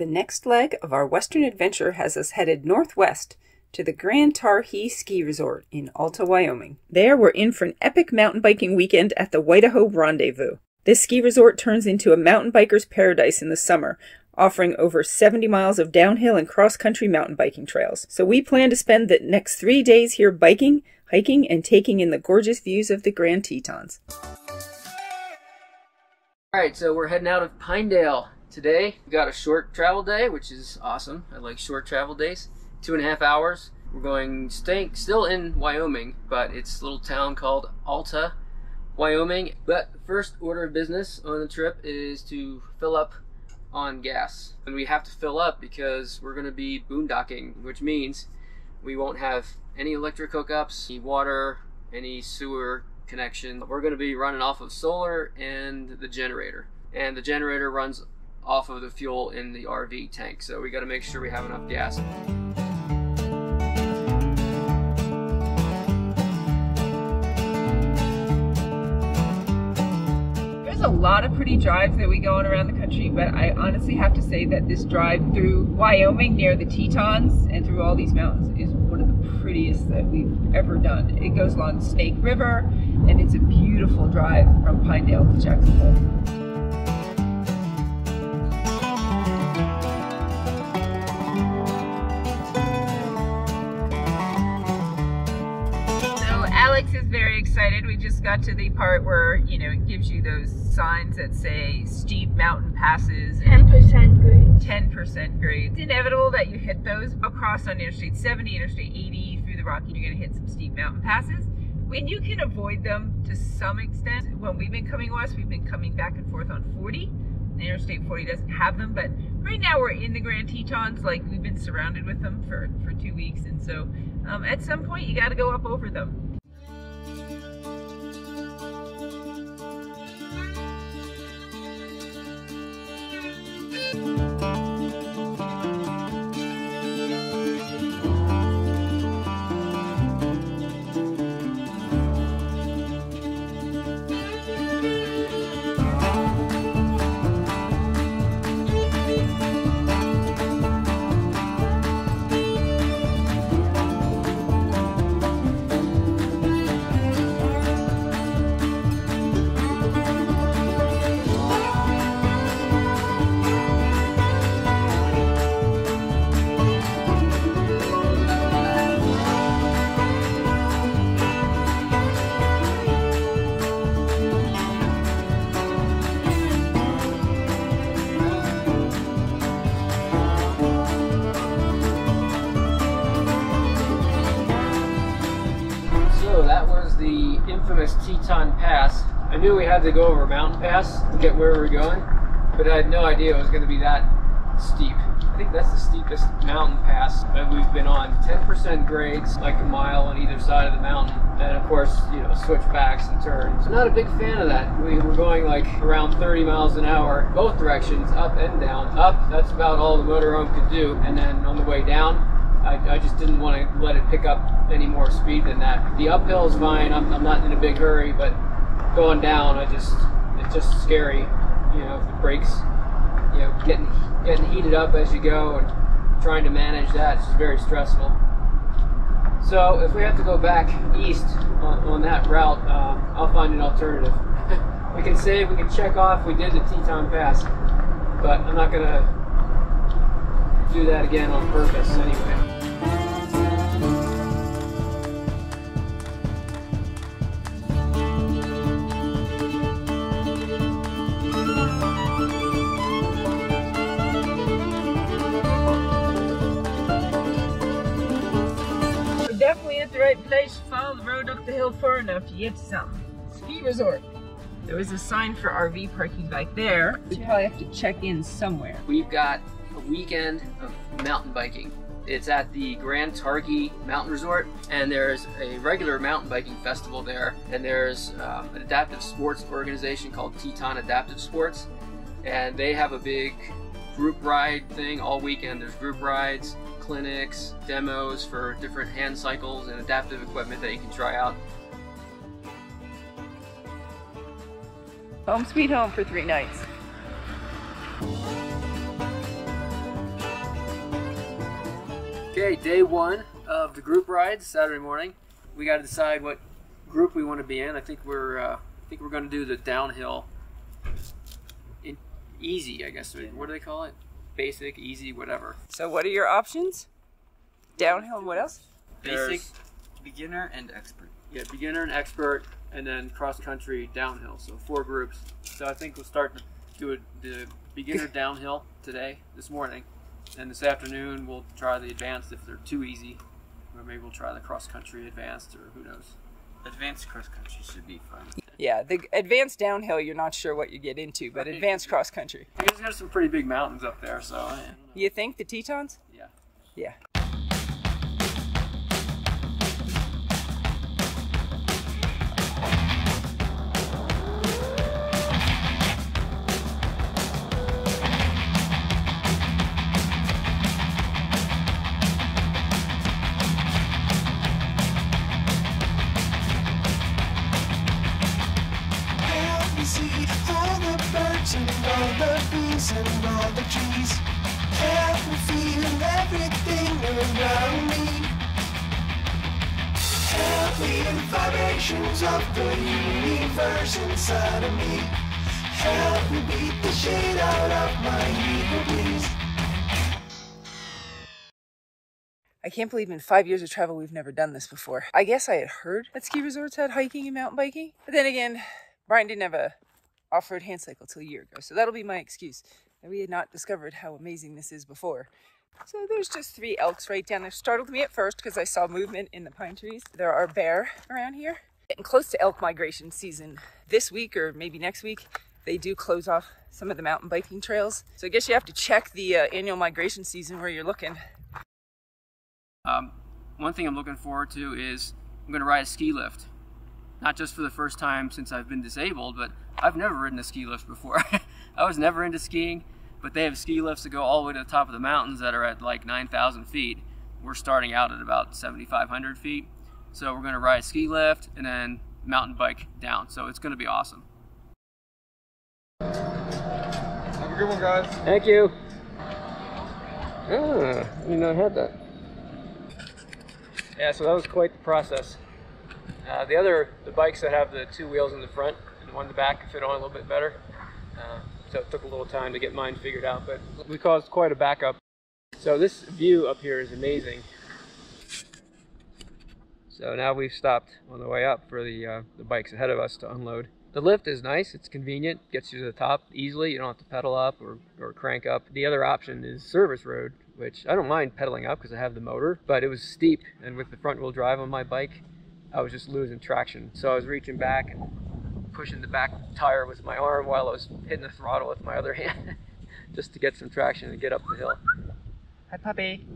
The next leg of our Western adventure has us headed northwest to the Grand Targhee Ski Resort in Alta, Wyoming. There we're in for an epic mountain biking weekend at the Wydaho Rendezvous. This ski resort turns into a mountain biker's paradise in the summer, offering over 70 miles of downhill and cross-country mountain biking trails. So we plan to spend the next 3 days here biking, hiking, and taking in the gorgeous views of the Grand Tetons. All right, so we're heading out of Pinedale today. We got a short travel day, which is awesome. I like short travel days. 2.5 hours. We're staying still in Wyoming, but it's a little town called Alta, Wyoming. But first order of business on the trip is to fill up on gas, and we have to fill up because we're going to be boondocking, which means we won't have any electric hookups, any water, any sewer connection. We're going to be running off of solar and the generator, and the generator runs off of the fuel in the RV tank, so we got to make sure we have enough gas. A lot of pretty drives that we go on around the country, but I honestly have to say that this drive through Wyoming near the Tetons and through all these mountains is one of the prettiest that we've ever done. It goes along Snake River, and it's a beautiful drive from Pinedale to Jacksonville. Alex is very excited. We just got to the part where, you know, it gives you those signs that say steep mountain passes. 10% grades. 10% grades. It's inevitable that you hit those across on Interstate 70, Interstate 80, through the Rocky. You're going to hit some steep mountain passes. When you can avoid them to some extent, when we've been coming west, we've been coming back and forth on 40. Interstate 40 doesn't have them, but right now we're in the Grand Tetons. Like, we've been surrounded with them for 2 weeks, and so at some point you got to go up over them. Infamous Teton Pass. I knew we had to go over a mountain pass to get where we were going, but I had no idea it was going to be that steep. I think that's the steepest mountain pass that we've been on. 10% grades, like a mile on either side of the mountain, and of course, you know, switchbacks and turns. I'm not a big fan of that. We were going like around 30 miles an hour, both directions, up and down. Up, that's about all the motorhome could do, and then on the way down, I just didn't want to let it pick up any more speed than that. The uphill is fine, I'm not in a big hurry, but going down, it's just scary, you know, the brakes, you know, getting heated up as you go and trying to manage that, it's just very stressful. So if we have to go back east on that route, I'll find an alternative. We can say, we can check off, we did the Teton Pass, but I'm not going to do that again on purpose anyway. We're definitely at the right place. Follow the road up the hill far enough, you get to something. Ski resort. There was a sign for RV parking back there. We probably have to check in somewhere. We've got a weekend of mountain biking. It's at the Grand Targhee Mountain Resort, and there's a regular mountain biking festival there, and there's an adaptive sports organization called Teton Adaptive Sports, and they have a big group ride thing all weekend. There's group rides, clinics, demos for different hand cycles and adaptive equipment that you can try out. Home sweet home for 3 nights. Okay, day one of the group rides, Saturday morning. We got to decide what group we want to be in. I think we're going to do the downhill easy, I guess. What do they call it? Basic, easy, whatever. So what are your options? Downhill and what else? Basic, beginner, and expert. Yeah, beginner and expert, and then cross-country downhill. So four groups. So I think we'll start to do the beginner downhill today, this morning. And this afternoon we'll try the advanced if they're too easy. Or maybe we'll try the cross-country advanced, or who knows. Advanced cross-country should be fun. Yeah, the advanced downhill, you're not sure what you get into, but advanced cross-country. There's some pretty big mountains up there, so... I don't know. You think? The Tetons? Yeah. Yeah. And all the trees, every feel, everything around me. Help me in the vibrations of the universe inside of me. Help me beat the shade out of my ego, please. I can't believe in 5 years of travel we've never done this before. I guess I had heard that ski resorts had hiking and mountain biking, but then again, Brian didn't have a off-road hand cycle till a year ago, so that'll be my excuse that we had not discovered how amazing this is before. So there's just three elks right down there. Startled me at first because I saw movement in the pine trees. There are bear around here. Getting close to elk migration season this week, or maybe next week. They do close off some of the mountain biking trails, so I guess you have to check the annual migration season where you're looking. One thing I'm looking forward to is I'm going to ride a ski lift. Not just for the first time since I've been disabled, but I've never ridden a ski lift before. I was never into skiing, but they have ski lifts that go all the way to the top of the mountains that are at like 9,000 feet. We're starting out at about 7,500 feet. So we're gonna ride a ski lift and then mountain bike down. So it's gonna be awesome. Have a good one, guys. Thank you. Ah, I didn't know I had that. Yeah, so that was quite the process. The bikes that have the two wheels in the front and one in the back fit on a little bit better. So it took a little time to get mine figured out, but we caused quite a backup. So this view up here is amazing. So now we've stopped on the way up for the bikes ahead of us to unload. The lift is nice, it's convenient, gets you to the top easily. You don't have to pedal up or crank up. The other option is service road, which I don't mind pedaling up because I have the motor, but it was steep, and with the front wheel drive on my bike, I was just losing traction. So I was reaching back and pushing the back tire with my arm while I was hitting the throttle with my other hand just to get some traction and get up the hill. Hi, puppy.